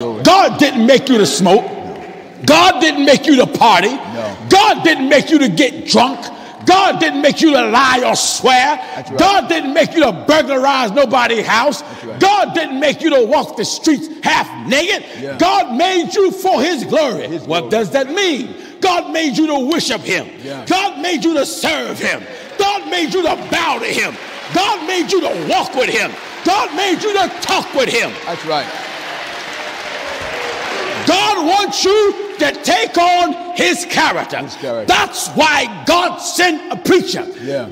God didn't make you to smoke. God didn't make you to party. God didn't make you to get drunk. God didn't make you to lie or swear. Right. God didn't make you to burglarize nobody's house. Right. God didn't make you to walk the streets half naked. Yeah. God made you for his glory. What does that mean? God made you to worship him. Yeah. God made you to serve him. God made you to bow to him. God made you to walk with him. God made you to talk with him. That's right. God wants you to take on his character. That's why God sent a preacher,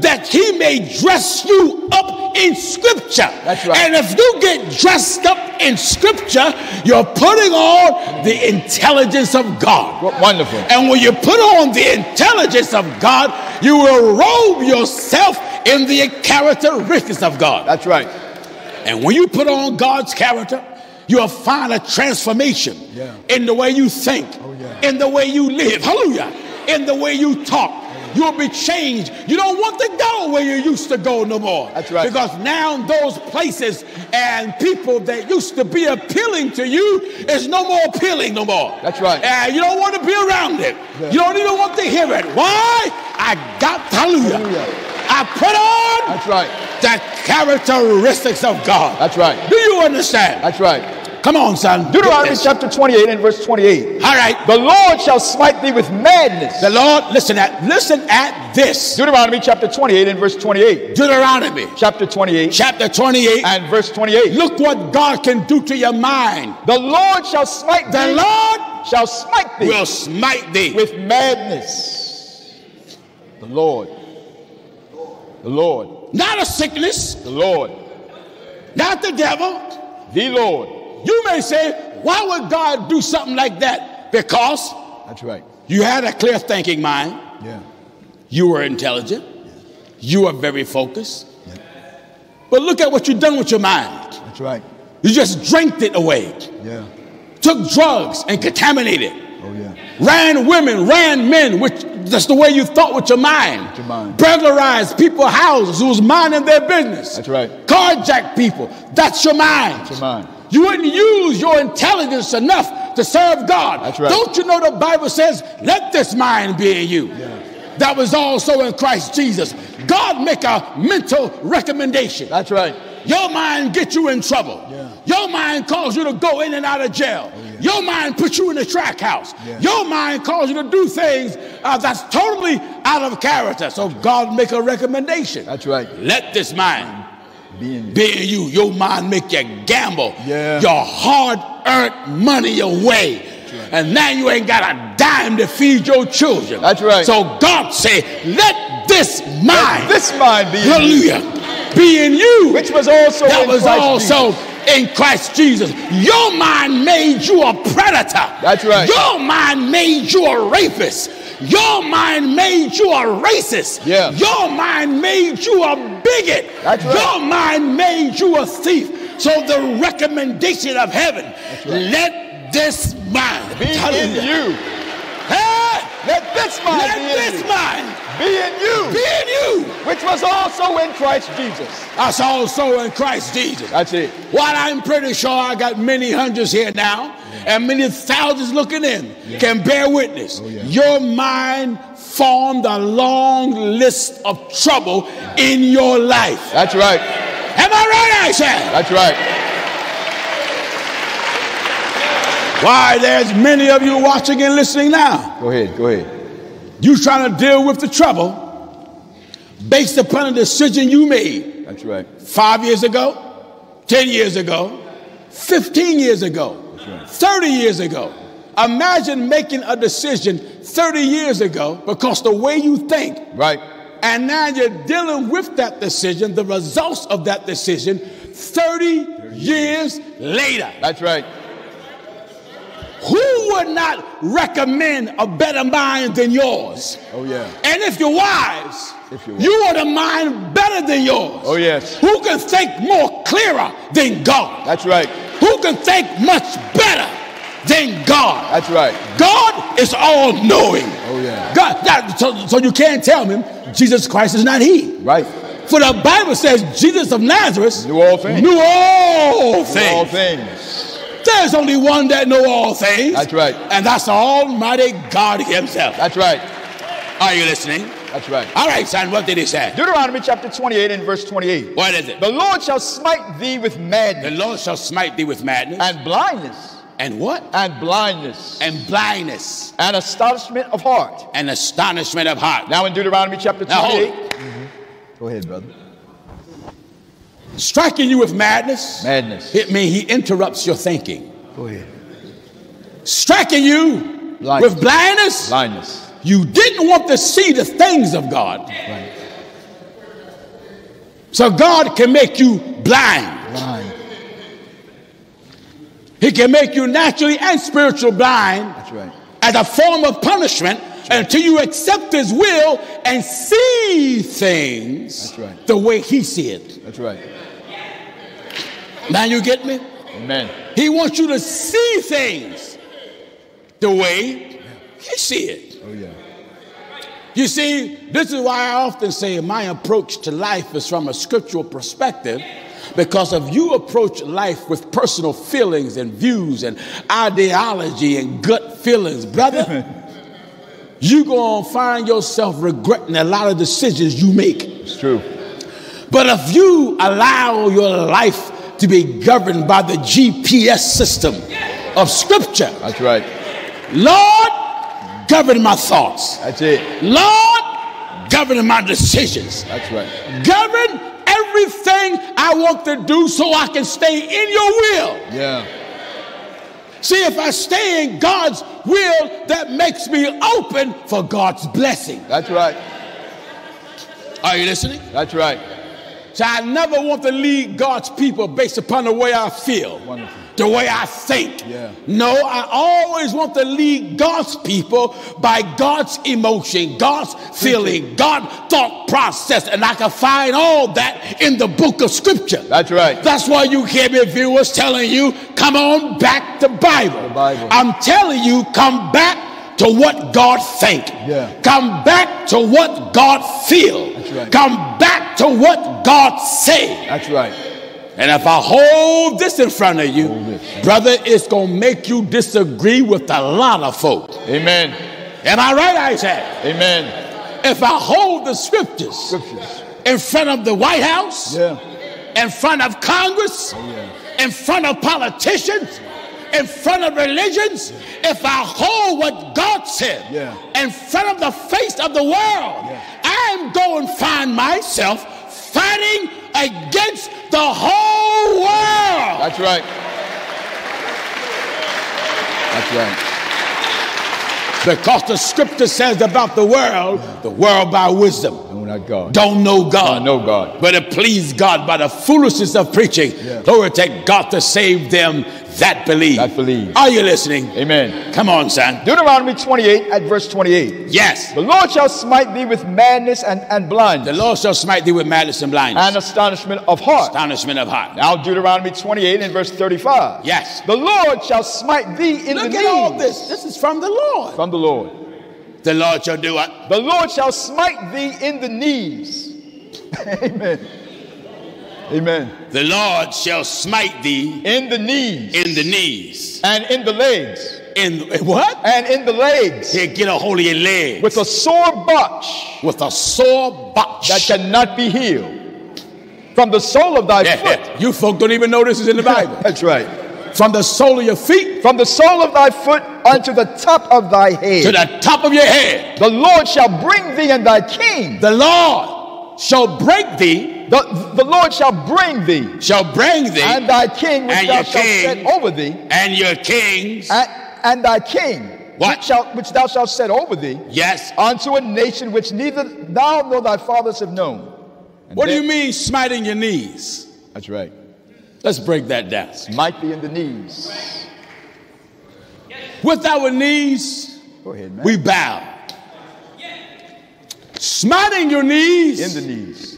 that he may dress you up in scripture. That's right. And if you get dressed up in scripture, you're putting on the intelligence of God. Wonderful. And when you put on the intelligence of God, you will robe yourself in the characteristics of God. That's right. And when you put on God's character, you'll find a transformation in the way you think, in the way you live, in the way you talk. You'll be changed. You don't want to go where you used to go no more. That's right. Because now those places and people that used to be appealing to you is no more appealing no more. That's right. And you don't want to be around it. Yeah. You don't even want to hear it. Why? I put on the characteristics of God. That's right. Do you understand? That's right. Come on, son. Deuteronomy chapter 28 and verse 28. All right. The Lord shall smite thee with madness. The Lord, listen at this. Deuteronomy chapter 28 and verse 28. Deuteronomy chapter 28. Chapter 28 and verse 28. Look what God can do to your mind. The Lord shall smite thee. The Lord shall smite thee. Will smite thee with madness. The Lord. The Lord. Not a sickness. The Lord. Not the devil. The Lord. You may say, why would God do something like that? Because that's right. You had a clear thinking mind. Yeah. You were intelligent. Yeah. You were very focused. Yeah. But look at what you've done with your mind. That's right. You just drank it away. Yeah. Took drugs and contaminated. Oh, yeah. Ran women, ran men, which that's the way you thought with your mind. With your mind. Burglarized people's houses who was minding their business. That's right. Carjacked people. That's your mind. That's your mind. You wouldn't use your intelligence enough to serve God. That's right. Don't you know the Bible says, let this mind be in you? Yeah. That was also in Christ Jesus. God make a mental recommendation. That's right. Your mind gets you in trouble. Yeah. Your mind calls you to go in and out of jail. Oh, yeah. Your mind puts you in the track house. Yeah. Your mind calls you to do things that's totally out of character. So God make a recommendation. That's right. Let this mind be in you. Your mind make you gamble your hard-earned money away. Right. And now you ain't got a dime to feed your children. That's right. So God say, let this mind be in you. Be in you. Which was also in Christ Jesus. Your mind made you a predator. That's right. Your mind made you a rapist. Your mind made you a racist. Yeah. Your mind made you a bigot. That's right. Your mind made you a thief. So the recommendation of heaven, let this mind be in you. Hey, let this mind be in you. Be in you. Which was also in Christ Jesus. That's also in Christ Jesus. That's it. Well, I'm pretty sure I got many hundreds here now and many thousands looking in can bear witness. Oh, yeah. Your mind formed a long list of trouble in your life. That's right. Am I right, I say? That's right. Why, there's many of you watching and listening now. Go ahead. You're trying to deal with the trouble based upon a decision you made. That's right. 5 years ago, 10 years ago, 15 years ago, 30 years ago. Imagine making a decision 30 years ago because the way you think. Right. And now you're dealing with that decision, the results of that decision, 30 years later. That's right. Who would not recommend a better mind than yours? Oh, yeah. And if you're wise, you want a mind better than yours. Oh, yes. Who can think more clearer than God? That's right. Who can think much better than God? That's right. God is all-knowing. Oh, yeah. So you can't tell him Jesus Christ is not he. Right. For the Bible says Jesus of Nazareth knew all things. There's only one that knows all things. That's right. And that's Almighty God himself. That's right. Are you listening? That's right. All right, son, what did he say? Deuteronomy chapter 28 and verse 28. What is it? The Lord shall smite thee with madness. The Lord shall smite thee with madness. And blindness. And what? And blindness. And blindness. And astonishment of heart. And astonishment of heart. Now in Deuteronomy chapter 28. Now, hold. Go ahead, brother. Striking you with madness. Madness. It means he interrupts your thinking. Go ahead. Striking you blindness. With blindness. Blindness. You didn't want to see the things of God. Right. So God can make you blind. Blind. He can make you naturally and spiritually blind. That's right. As a form of punishment. Right. Until you accept his will and see things. That's right. The way he see it. That's right. Now you get me? Amen. He wants you to see things the way he see it. Oh, yeah. You see, this is why I often say my approach to life is from a scriptural perspective, because if you approach life with personal feelings and views and ideology and gut feelings, brother, you're going to find yourself regretting a lot of decisions you make. It's true. But if you allow your life to be governed by the GPS system of scripture. That's right. Lord, govern my thoughts. That's it. Lord, govern my decisions. That's right. Govern everything I want to do so I can stay in your will. Yeah. See, if I stay in God's will, that makes me open for God's blessing. That's right. Are you listening? That's right. So I never want to lead God's people based upon the way I feel. Wonderful. The way I think. Yeah. No, I always want to lead God's people by God's emotion, God's feeling, God's thought process. And I can find all that in the book of scripture. That's right. That's why you hear me, viewers, telling you, come on back to Bible. The Bible. I'm telling you, come back to what God think. Yeah. Come back to what God feel. That's right. Come back to what God say. That's right. And if I hold this in front of you, brother, it's going to make you disagree with a lot of folks. Amen. Am I right, Isaac? Amen. If I hold the scriptures in front of the White House, yeah. In front of Congress, oh, yeah. In front of politicians, in front of religions, yeah. If I hold what God said, yeah. In front of the face of the world, yeah. I'm going to find myself fighting against the whole world. That's right. That's right. Because the scripture says about the world by wisdom. No, not God. Don't know God. Don't know God. But it pleased God by the foolishness of preaching. Yeah. Glory to God to save them that believe. That believe. Are you listening? Amen. Come on, son. Deuteronomy 28 at verse 28. Yes. The Lord shall smite thee with madness and blindness. The Lord shall smite thee with madness and blindness. And astonishment of heart. Astonishment of heart. Now Deuteronomy 28 and verse 35. Yes. The Lord shall smite thee in the knees. Look at all this. This is from the Lord. From the Lord. The Lord shall do what? The Lord shall smite thee in the knees. Amen. Amen. The Lord shall smite thee in the knees. In the knees. And in the legs. In what? And in the legs. He'll get a hold of your legs. With a sore botch. With a sore botch. That cannot be healed. From the sole of thy foot. You folk don't even know this is in the Bible. That's right. From the sole of your feet. From the sole of thy foot unto the top of thy head. To the top of your head. The Lord shall bring thee and thy king. The Lord shall break thee. The Lord shall bring thee. Shall bring thee. And thy king which thou shalt set over thee. And your kings. And thy king. What? Which thou shalt set over thee. Yes. Unto a nation which neither thou nor thy fathers have known. And what do you mean smiting your knees? That's right. Let's break that down. Might be in the knees. With our knees, go ahead, man. We bow. Smiting your knees. In the knees.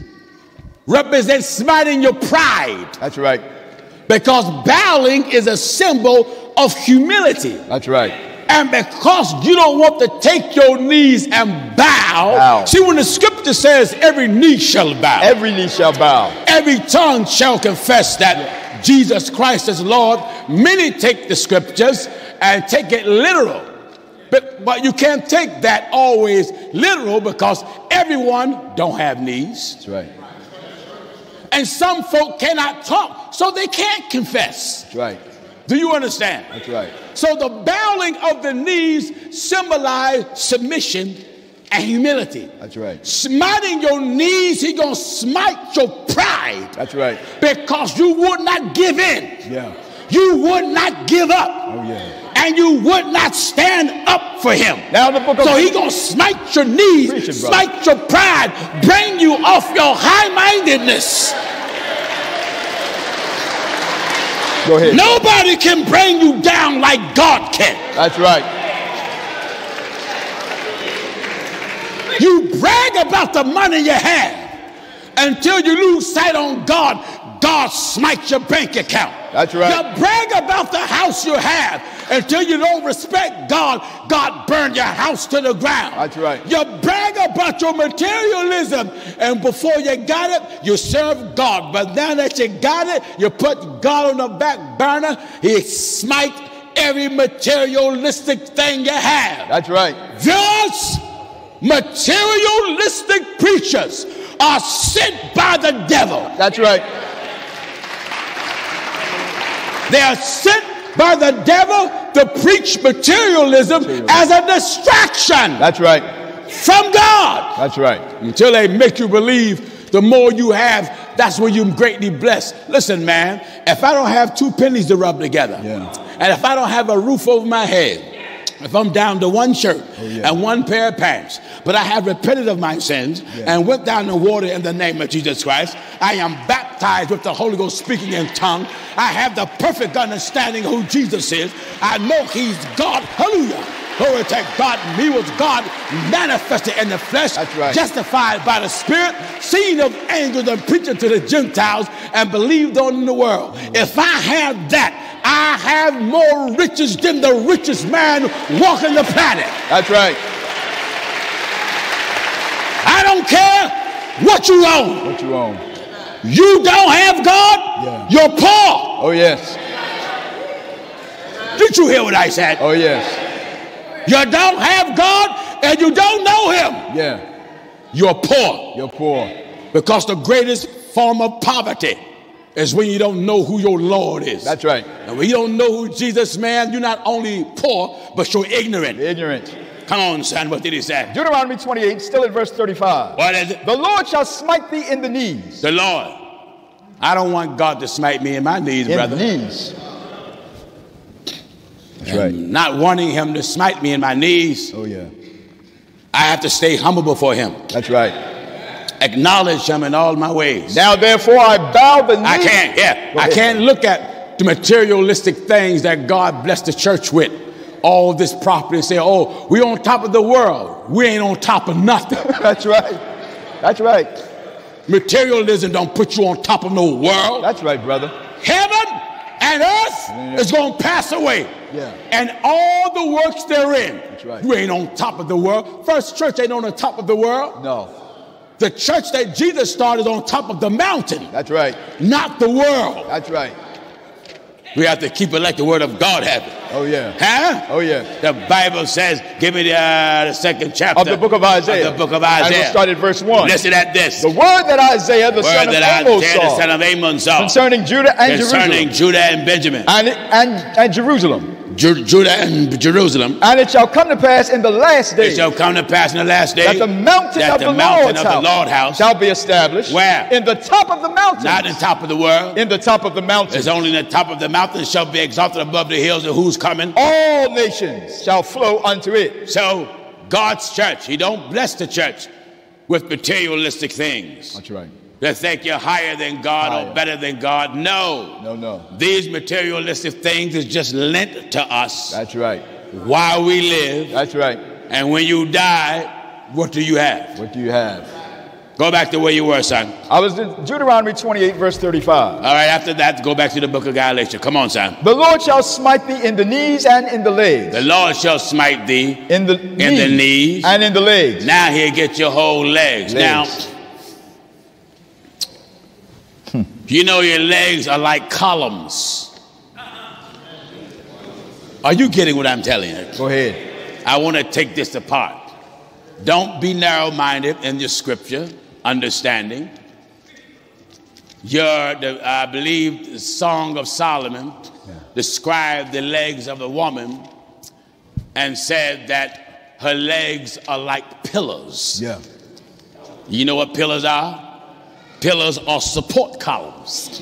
Represents smiting your pride. That's right. Because bowing is a symbol of humility. That's right. And because you don't want to take your knees and bow. See, when the scripture says every knee shall bow. Every knee shall bow. Every tongue shall confess that Jesus Christ as Lord, many take the scriptures and take it literal. But you can't take that always literal, because everyone don't have needs. That's right. And some folk cannot talk, so they can't confess. That's right. Do you understand? That's right. So the bowing of the knees symbolize submission and humility. That's right. Smiting your knees, he gonna smite your pride. That's right. Because you would not give in. Yeah. You would not give up. Oh yeah. And you would not stand up for him. Now the book of, so he gonna smite your knees, preaching, smite your pride, bring you off your high-mindedness. Go ahead. Nobody can bring you down like God can. That's right. You brag about the money you have until you lose sight on God. God smites your bank account. That's right. You brag about the house you have until you don't respect God. God burn your house to the ground. That's right. You brag about your materialism, and before you got it, you served God. But now that you got it, you put God on the back burner. He smites every materialistic thing you have. That's right. Thus, materialistic preachers are sent by the devil. That's right. They are sent by the devil to preach materialism as a distraction. That's right. From God. That's right. Until they make you believe the more you have, that's when you're greatly blessed. Listen, man, if I don't have 2 pennies to rub together, yeah, and if I don't have a roof over my head, if I'm down to 1 shirt, oh yeah, and 1 pair of pants, but I have repented of my sins, yeah, and went down the water in the name of Jesus Christ, I am baptized with the Holy Ghost speaking in tongue. I have the perfect understanding of who Jesus is. I know he's God. Hallelujah. Glory to God. He was God manifested in the flesh, right, justified by the Spirit, seen of angels and preaching to the Gentiles, and believed on in the world. If I have that, I have more riches than the richest man walking the planet. That's right. I don't care what you own. What you own. You don't have God, yeah, you're poor. Oh, yes. Did you hear what I said? Oh, yes. You don't have God and you don't know him. Yeah. You're poor. You're poor. Because the greatest form of poverty is when you don't know who your Lord is. That's right. And when you don't know who Jesus, man, you're not only poor, but you're ignorant. Ignorant. Come on, son, what did he say? Deuteronomy 28, still in verse 35. What is it? The Lord shall smite thee in the knees. The Lord. I don't want God to smite me in my knees, brother. In the knees. That's right. Not wanting him to smite me in my knees. Oh, yeah. I have to stay humble before him. That's right. Acknowledge him in all my ways. Now therefore I bow the knee. I can't, yeah. I can't look at the materialistic things that God blessed the church with. All this property, and say, oh, we're on top of the world. We ain't on top of nothing. That's right. That's right. Materialism don't put you on top of no world. That's right, brother. Heaven and earth is going to pass away. Yeah. And all the works therein. That's right. You ain't on top of the world. First church ain't on the top of the world. No. The church that Jesus started on top of the mountain. That's right. Not the world. That's right. We have to keep it like the word of God happened. Oh, yeah. Huh? Oh, yeah. The Bible says, give me the 2nd chapter. Of the book of Isaiah. Of the book of Isaiah. I will start at verse 1. Listen at this. The word that Isaiah, the son of Amos saw. Concerning Judah and Jerusalem. Concerning Judah and Benjamin. And Jerusalem. Judah and Jerusalem. And it shall come to pass in the last days. It shall come to pass in the last days. That the mountain of the Lord's house shall be established. Where? In the top of the mountains. Not in the top of the world. In the top of the mountains. It's only in the top of the mountains shall be exalted above the hills, and who's coming? All nations shall flow unto it. So God's church, he don't bless the church with materialistic things. That's right. They think you're higher than God or better than God. No. No, no. These materialistic things is just lent to us. That's right. While we live. That's right. And when you die, what do you have? What do you have? Go back to where you were, son. I was in Deuteronomy 28, verse 35. All right, after that, go back to the book of Galatians. Come on, son. The Lord shall smite thee in the knees and in the legs. The Lord shall smite thee in the knees and in the legs. Now he'll get your whole legs. Now... You know your legs are like columns. Are you getting what I'm telling you? Go ahead. I want to take this apart. Don't be narrow-minded in your scripture understanding. I believe the Song of Solomon described the legs of a woman and said that her legs are like pillars. Yeah. You know what pillars are? Pillars are support columns.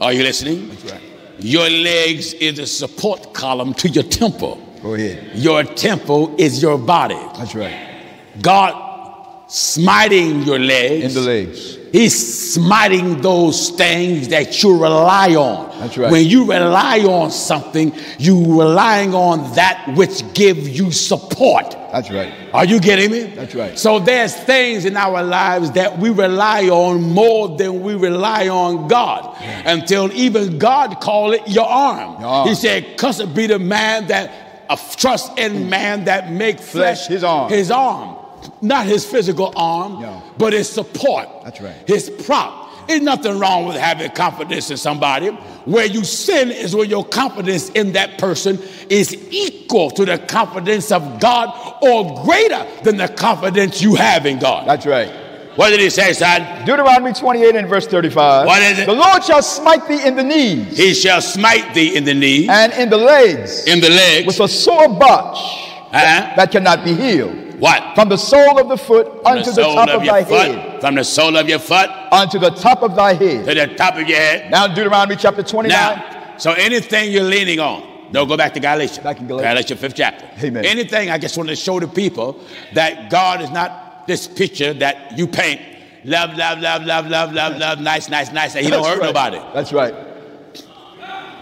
Are you listening? That's right. Your legs is a support column to your temple. Go ahead. Your temple is your body. That's right. God smiting your legs. In the legs. He's smiting those things that you rely on. That's right. When you rely on something, you're relying on that which gives you support. That's right. Are you getting me? That's right. So there's things in our lives that we rely on more than we rely on God. Yeah. Until even God called it your arm. He said, "Cursed be the man that trusts in man that make flesh his arm." His arm. Not his physical arm, but his support. That's right. His prop. There's nothing wrong with having confidence in somebody. Where you sin is where your confidence in that person is equal to the confidence of God or greater than the confidence you have in God. That's right. What did he say, son? Deuteronomy 28 and verse 35. What is it? The Lord shall smite thee in the knees. He shall smite thee in the knees. And in the legs. In the legs. With a sore botch that cannot be healed. What? From the sole of the foot unto the top of thy head. From the sole of your foot unto the top of thy head. To the top of your head. Now Deuteronomy chapter 29. Now, so anything you're leaning on. No, go back to Galatians. Back in Galatians 5th chapter. Amen. Anything, I just want to show the people that God is not this picture that you paint. Love, love, love, love, love, love, love. Nice, nice, nice. And he don't hurt nobody. That's right.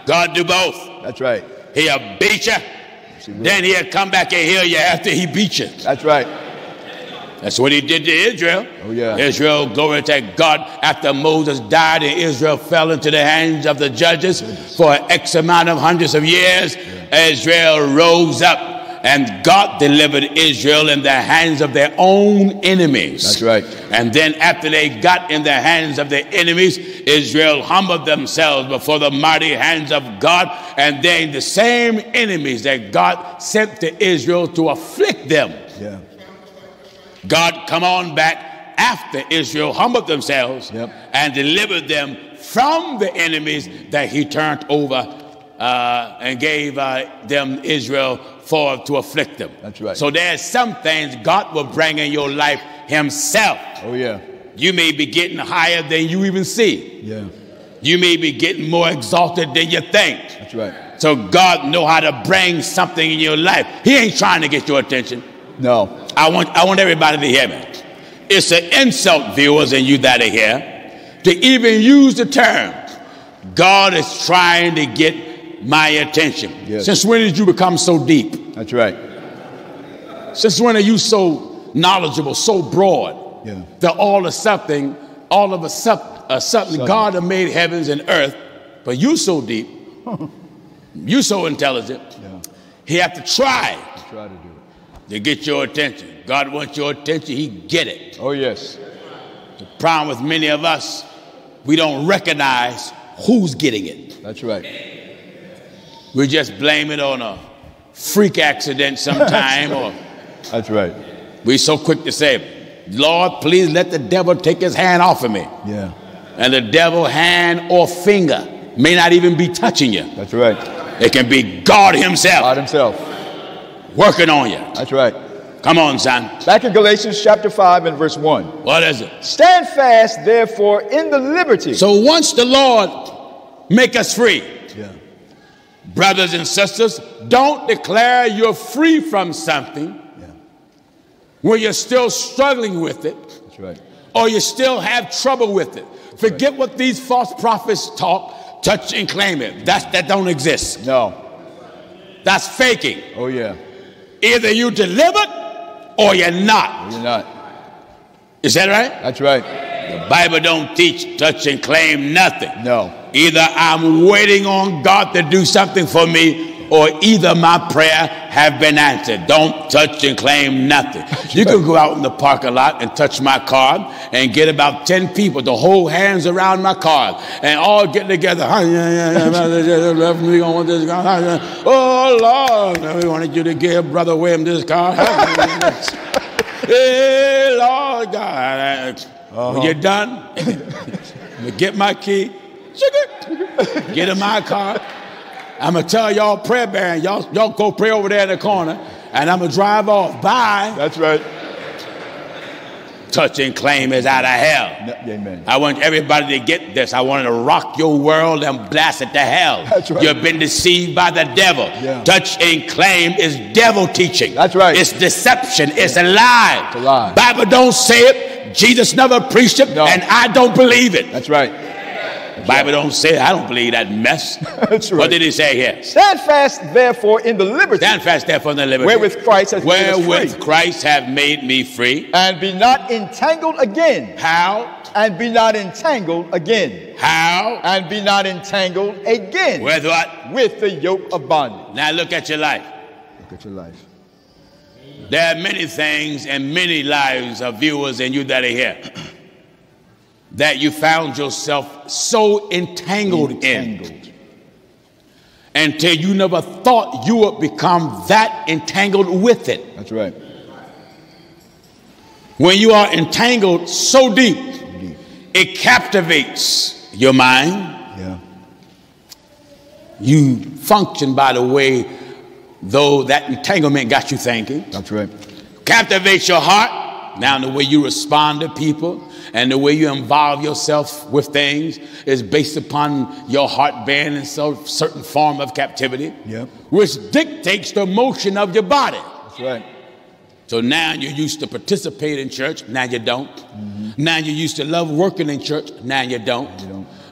God do both. That's right. He'll beat you. Then he'll come back and heal you after he beat you. That's right. That's what he did to Israel. Oh, yeah. Israel, glory to God, after Moses died and Israel fell into the hands of the judges for X amount of hundreds of years, Israel rose up. And God delivered Israel in the hands of their own enemies. That's right. And then after they got in the hands of their enemies, Israel humbled themselves before the mighty hands of God. And then the same enemies that God sent to Israel to afflict them. Yeah. God come on back after Israel humbled themselves and delivered them from the enemies that he turned over and gave them Israel for to afflict them. That's right. So there's some things God will bring in your life himself. Oh yeah. You may be getting higher than you even see. Yeah. You may be getting more exalted than you think. That's right. So God know how to bring something in your life. He ain't trying to get your attention. No. I want everybody to hear me. It's an insult, viewers, and you that are here, to even use the term. God is trying to get my attention. Yes. Since when did you become so deep? That's right. Since when are you so knowledgeable, so broad, that all of a sudden God has made heavens and earth, but you so deep, you so intelligent, he have to try to do it to get your attention. God wants your attention, he get it. Oh yes. The problem with many of us, we don't recognize who's getting it. That's right. We just blame it on a freak accident sometime. That's right. We're so quick to say, "Lord, please let the devil take his hand off of me." Yeah. And the devil hand or finger may not even be touching you. That's right. It can be God himself. God himself. Working on you. That's right. Come on, son. Back in Galatians chapter 5 and verse 1. What is it? Stand fast, therefore, in the liberty. So once the Lord make us free. Brothers and sisters, don't declare you're free from something when you're still struggling with it. That's right. Or you still have trouble with it. That's Forget what these false prophets talk, touch and claim it. That don't exist. No. That's faking. Oh, yeah. Either you delivered or you're not. Or you're not. Is that right? That's right. The Bible don't teach touch and claim nothing. No. Either I'm waiting on God to do something for me or either my prayer have been answered. Don't touch and claim nothing. You can go out in the parking lot and touch my card and get about 10 people to hold hands around my card and all get together. Oh, Lord, we wanted you to give Brother William this card. Hey, Lord God. When you're done, get my key. Get in my car. I'm going to tell y'all prayer band, y'all go pray over there in the corner, and I'm going to drive off. Bye. That's right. Touch and claim is out of hell. Amen. I want everybody to get this. I want to rock your world and blast it to hell. That's right. You've been deceived by the devil. Yeah. Touch and claim is devil teaching. That's right. It's deception. It's a lie. It's a lie. Bible don't say it. Jesus never preached it, and I don't believe it. That's right. Bible don't say it. I don't believe that mess. That's right. What did he say here? Stand fast, therefore, in the liberty. Stand fast, therefore, in the liberty. Wherewith Christ has made us free. Wherewith Christ have made me free. And be not entangled again. How? And be not entangled again. How? And be not entangled again. With what? With the yoke of bondage. Now look at your life. Look at your life. There are many things and many lives of viewers and you that are here that you found yourself so entangled in until you never thought you would become that entangled with it. That's right. When you are entangled so deep, it captivates your mind. Yeah. You function by the way, though, that entanglement got you thinking. That's right. Captivates your heart. Now the way you respond to people and the way you involve yourself with things is based upon your heart being in some certain form of captivity, which dictates the motion of your body. That's right. So now you used to participate in church, now you don't. Now you used to love working in church, now you don't.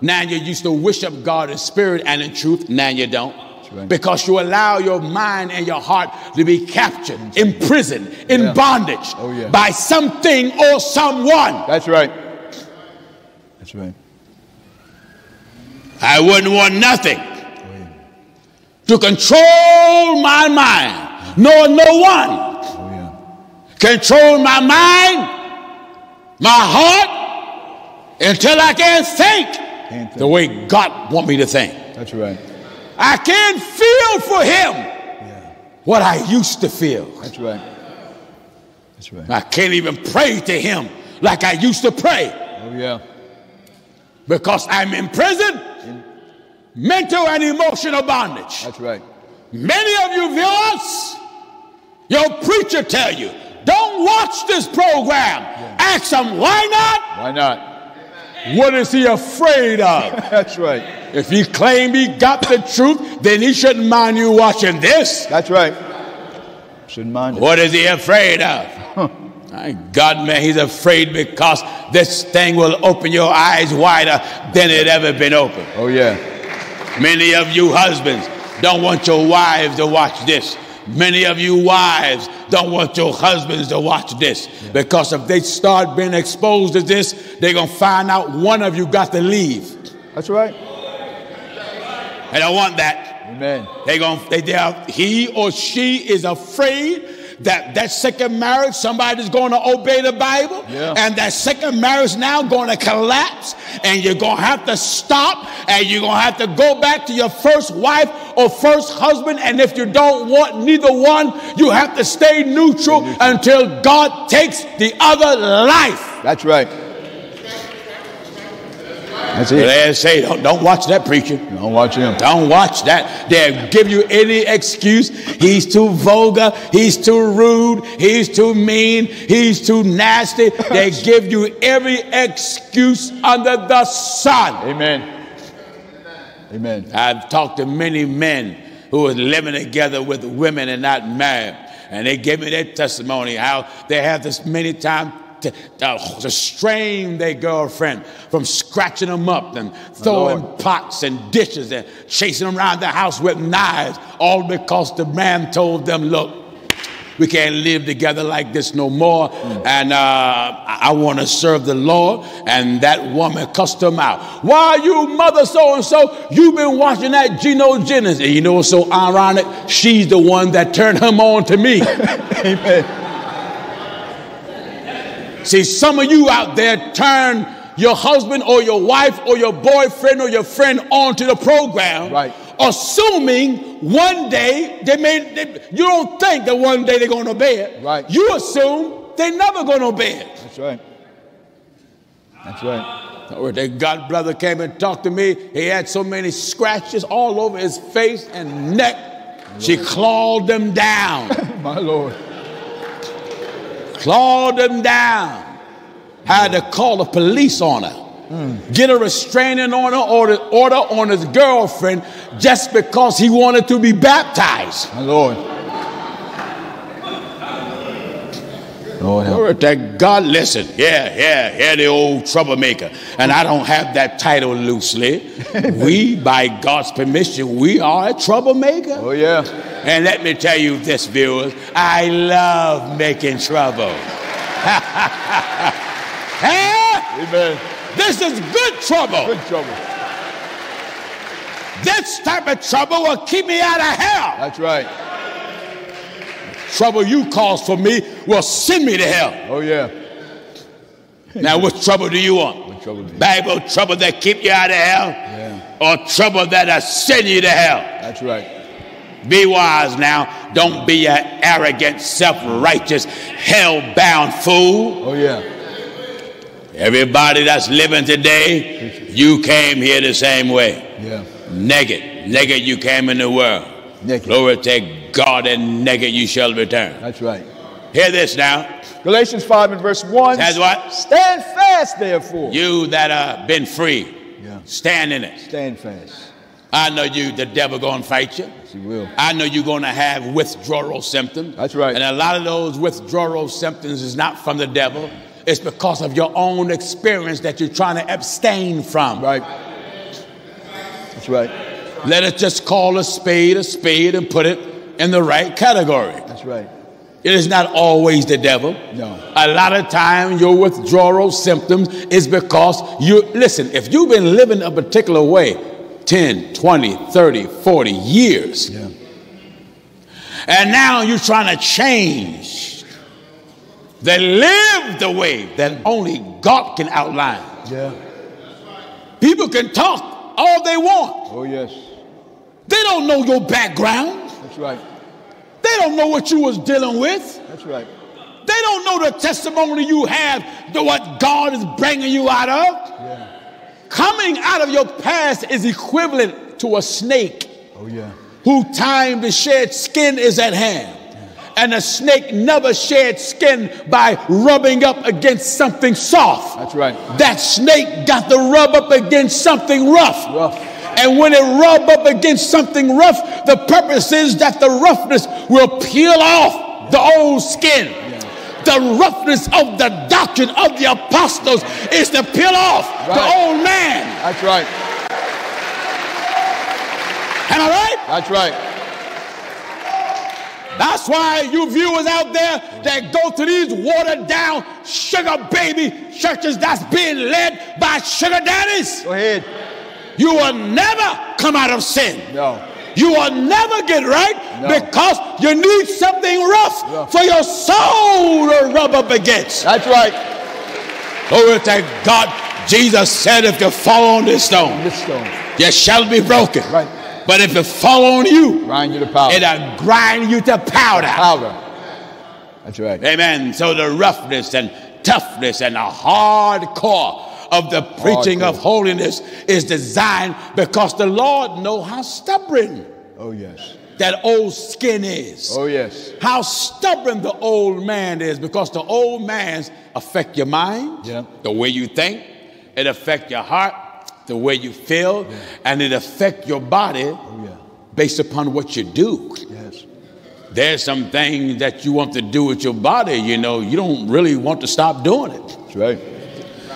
Now you used to worship God in spirit and in truth, now you don't. Right. Because you allow your mind and your heart to be captured, imprisoned, in bondage by something or someone. That's right. That's right. I wouldn't want nothing to control my mind, nor no one. Control my mind, my heart, until I can't think the way God wants me to think. That's right. I can't feel for him what I used to feel. That's right. That's right. I can't even pray to him like I used to pray. Oh yeah. Because I'm in prison, mental and emotional bondage. That's right. Many of you viewers, your preacher tell you, don't watch this program. Ask him, why not? Why not? What is he afraid of? That's right. If he claimed he got the truth, then he shouldn't mind you watching this. That's right. Shouldn't mind it. What is he afraid of? My God, man, he's afraid because this thing will open your eyes wider than it ever been open. Oh, yeah. Many of you husbands don't want your wives to watch this. Many of you wives don't want your husbands to watch this, because if they start being exposed to this, they're going to find out one of you got to leave. That's right. They don't want that. Amen. He or she is afraid that second marriage, somebody's going to obey the Bible, and that second marriage now going to collapse, and you're going to have to stop, and you're going to have to go back to your first wife or first husband, and if you don't want neither one, you have to stay neutral until God takes the other life. That's right. That's it. They say, don't watch that preacher. Don't watch him. Don't watch that. They'll give you any excuse. He's too vulgar. He's too rude. He's too mean. He's too nasty. They give you every excuse under the sun. Amen. Amen. I've talked to many men who are living together with women and not married. And they give me their testimony how they have this many times to strain their girlfriend from scratching them up and throwing pots and dishes and chasing them around the house with knives, all because the man told them, look, We can't live together like this no more. And I want to serve the Lord. And that woman cussed him out. Why, you mother so-and-so, you've been watching that Gino Jennings. And you know what's so ironic? She's the one that turned him on to me. Amen. See, some of you out there turn your husband or your wife or your boyfriend or your friend onto the program, right? Assuming one day they you don't think that one day they're going to obey it. Right. You assume they're never going to obey it. That's right. That's right. That God brother came and talked to me. He had so many scratches all over his face and neck. She clawed them down. My Lord. Clawed them down. Had to call the police on her. Get a restraining order on his girlfriend just because he wanted to be baptized. My Lord. Lord help. That God, listen. Yeah, the old troublemaker. And I don't have that title loosely. We, by God's permission, we are a troublemaker. Oh, yeah. And let me tell you this, viewers, I love making trouble. Amen. This is good trouble. Good trouble. This type of trouble will keep me out of hell. That's right. Trouble you caused for me will send me to hell. Oh, yeah. Now, what trouble do you want? What trouble do you Bible want? Trouble that keep you out of hell? Yeah. Or trouble that'll send you to hell? That's right. Be wise now. Don't be an arrogant, self-righteous, hell-bound fool. Oh, yeah. Everybody that's living today, you came here the same way. Yeah. Naked. Naked you came in the world. Naked. Glory to God, and naked you shall return. That's right. Hear this now. Galatians 5 and verse 1. Says what? Stand fast, therefore. You that have been free, stand in it. Stand fast. I know you, the devil going to fight you. Yes, he will. I know you're going to have withdrawal symptoms. That's right. And a lot of those withdrawal symptoms is not from the devil. It's because of your own experience that you're trying to abstain from. Right. That's right. Let us just call a spade and put it in the right category. That's right. It is not always the devil. No. A lot of time your withdrawal symptoms is because you, listen, if you've been living a particular way 10, 20, 30, 40 years, and now you're trying to change. They live the way that only God can outline. Yeah. People can talk all they want. Oh, yes. They don't know your background. That's right. They don't know what you was dealing with. That's right. They don't know the testimony you have, to what God is bringing you out of. Yeah. Coming out of your past is equivalent to a snake. Oh, yeah. Whose time to shed skin is at hand. And a snake never sheds skin by rubbing up against something soft. That's right. That snake got to rub up against something rough. And when it rub up against something rough, the purpose is that the roughness will peel off the old skin. The roughness of the doctrine of the apostles is to peel off the old man. That's right. Am I right? That's right. That's why you viewers out there that go to these watered-down sugar baby churches that's being led by sugar daddies. Go ahead. You will never come out of sin. No. You will never get right because you need something rough for your soul to rub up against. That's right. Glory to God. Jesus said, if you fall on this stone, you shall be broken. Right. But if it fall on you, grind you to powder. It'll grind you to powder. That's right. Amen. So the roughness and toughness and the hardcore of the preaching of holiness is designed because the Lord knows how stubborn that old skin is. Oh, yes. How stubborn the old man is, because the old man's affect your mind, the way you think. It affect your heart, the way you feel, and it affect your body based upon what you do. Yes. There's some things that you want to do with your body, you know, you don't really want to stop doing it. That's right.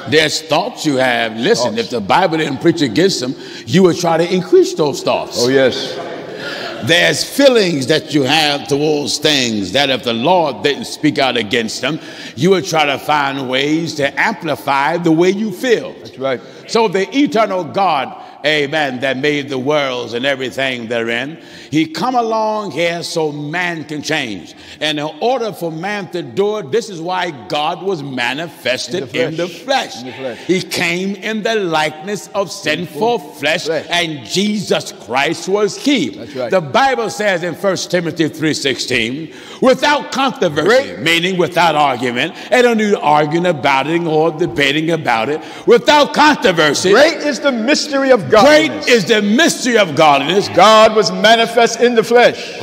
There's thoughts you have. Listen, if the Bible didn't preach against them, you would try to increase those thoughts. Oh, yes. There's feelings that you have towards things that if the Lord didn't speak out against them, you would try to find ways to amplify the way you feel. That's right. So the eternal God, amen, that made the worlds and everything therein, he come along here so man can change. And in order for man to do it, this is why God was manifested in the flesh. He came in the likeness of sinful flesh, and Jesus Christ was he. That's right. The Bible says in 1 Timothy 3:16, without controversy, meaning without argument, and don't need arguing about it or debating about it, without controversy. Great is the mystery of godliness. Great is the mystery of godliness. God was manifest in the flesh.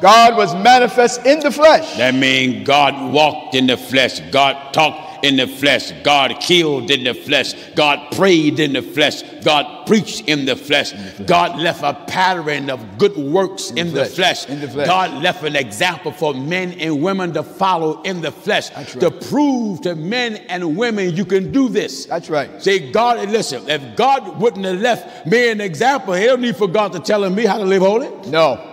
God was manifest in the flesh. That means God walked in the flesh. God talked in the flesh. God killed in the flesh. God prayed in the flesh. God preached in the flesh. God left a pattern of good works in the flesh. God left an example for men and women to follow in the flesh. That's right. To prove to men and women you can do this. That's right. See, God, listen, if God wouldn't have left me an example, he don't need for God to tell me how to live holy. No.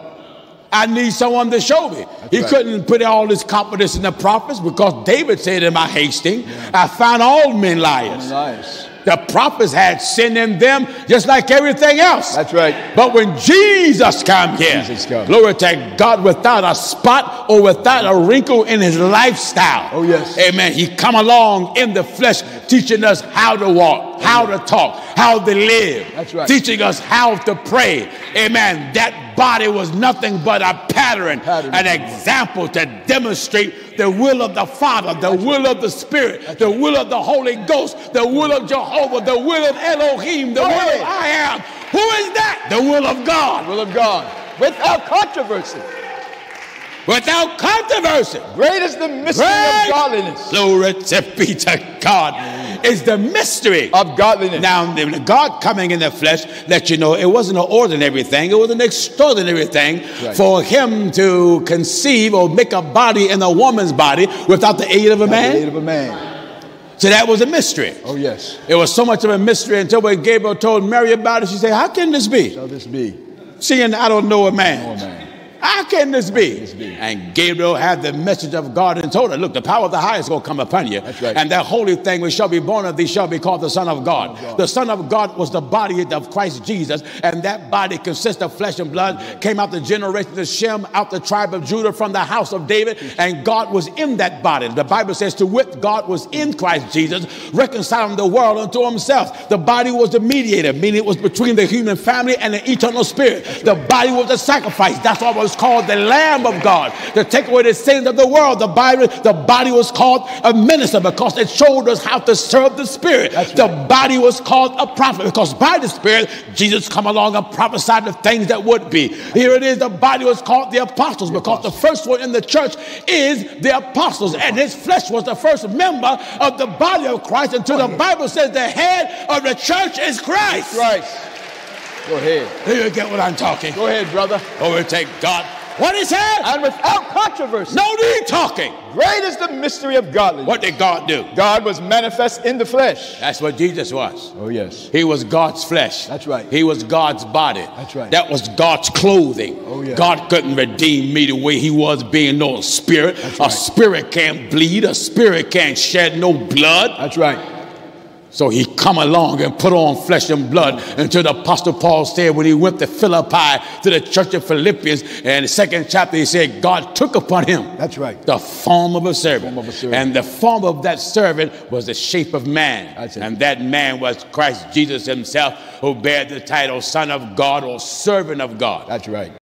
I need someone to show me. He couldn't put all his confidence in the prophets because David said in my hasting, I found all men liars. The prophets had sin in them just like everything else. That's right. But when Jesus came here, glory to God, without a spot or without a wrinkle in his lifestyle. Oh, yes. Amen. He come along in the flesh teaching us how to walk, how to talk, how to live. That's right. Teaching us how to pray. Amen. That body was nothing but a pattern, an example to demonstrate the will of the Father, the will of the Spirit, the will of the Holy Ghost, the will of Jehovah, over the will of Elohim, the will of I am. Who is that? The will of God. The will of God. Without controversy. Without controversy. Great is the mystery of godliness. Glory to be to God. Is the mystery of godliness. Now, God coming in the flesh, let you know it wasn't an ordinary thing. It was an extraordinary thing for him to conceive or make a body in a woman's body without the aid of a man. The aid of a man. So that was a mystery. Oh, yes. It was so much of a mystery until when Gabriel told Mary about it, she said, how can this be? Shall this be? Seeing I don't know a man. How can this be? And Gabriel had the message of God and told her, look, the power of the highest is going to come upon you. That's right. And that holy thing which shall be born of thee shall be called the Son of God. The Son of God was the body of Christ Jesus. And that body consists of flesh and blood, came out the generation of Shem, out the tribe of Judah, from the house of David. And God was in that body. The Bible says, to wit, God was in Christ Jesus, reconciling the world unto himself. The body was the mediator, meaning it was between the human family and the eternal spirit. The body was the sacrifice. That's what was called the Lamb of God to take away the sins of the world. The body was called a minister because it showed us how to serve the Spirit. The body was called a prophet because by the Spirit Jesus come along and prophesied the things that would be. Here it is, the body was called the apostles because the first one in the church is the apostles, and his flesh was the first member of the body of Christ until the Bible says the head of the church is Christ. Go ahead. Do you get what I'm talking? Go ahead, brother. Overtake God. What is that? And without controversy. No need talking. Great is the mystery of godliness. What did God do? God was manifest in the flesh. That's what Jesus was. Oh, yes. He was God's flesh. That's right. He was God's body. That's right. That was God's clothing. Oh, yeah. God couldn't redeem me the way he was being no spirit. That's right. A spirit can't bleed. A spirit can't shed no blood. That's right. So he come along and put on flesh and blood until the Apostle Paul said when he went to Philippi, to the church of Philippians, and the 2nd chapter, he said God took upon him the form of a servant. And the form of that servant was the shape of man. And that man was Christ Jesus himself, who bears the title Son of God or Servant of God. That's right.